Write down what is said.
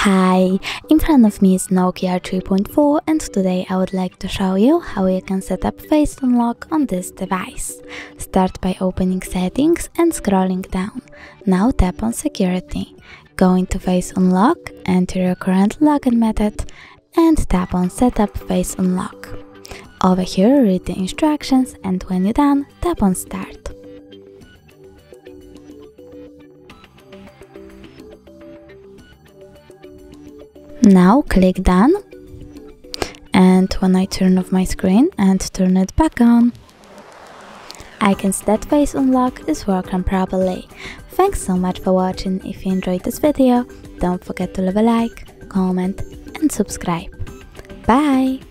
Hi, in front of me is Nokia 3.4 and today I would like to show you how you can set up face unlock on this device. Start by opening settings and scrolling down. Now tap on security. Go into face unlock, enter your current login method and tap on setup face unlock. Over here read the instructions and when you're done, tap on start. Now click done, and when I turn off my screen and turn it back on, I can see that face unlock is working properly. Thanks so much for watching. If you enjoyed this video, don't forget to leave a like, comment and subscribe. Bye!